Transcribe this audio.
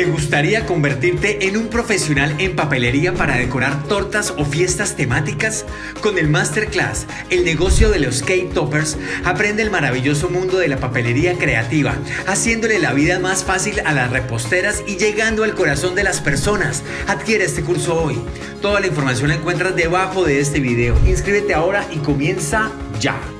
¿Te gustaría convertirte en un profesional en papelería para decorar tortas o fiestas temáticas? Con el Masterclass, el negocio de los cake toppers, aprende el maravilloso mundo de la papelería creativa, haciéndole la vida más fácil a las reposteras y llegando al corazón de las personas. Adquiere este curso hoy. Toda la información la encuentras debajo de este video. Inscríbete ahora y comienza ya.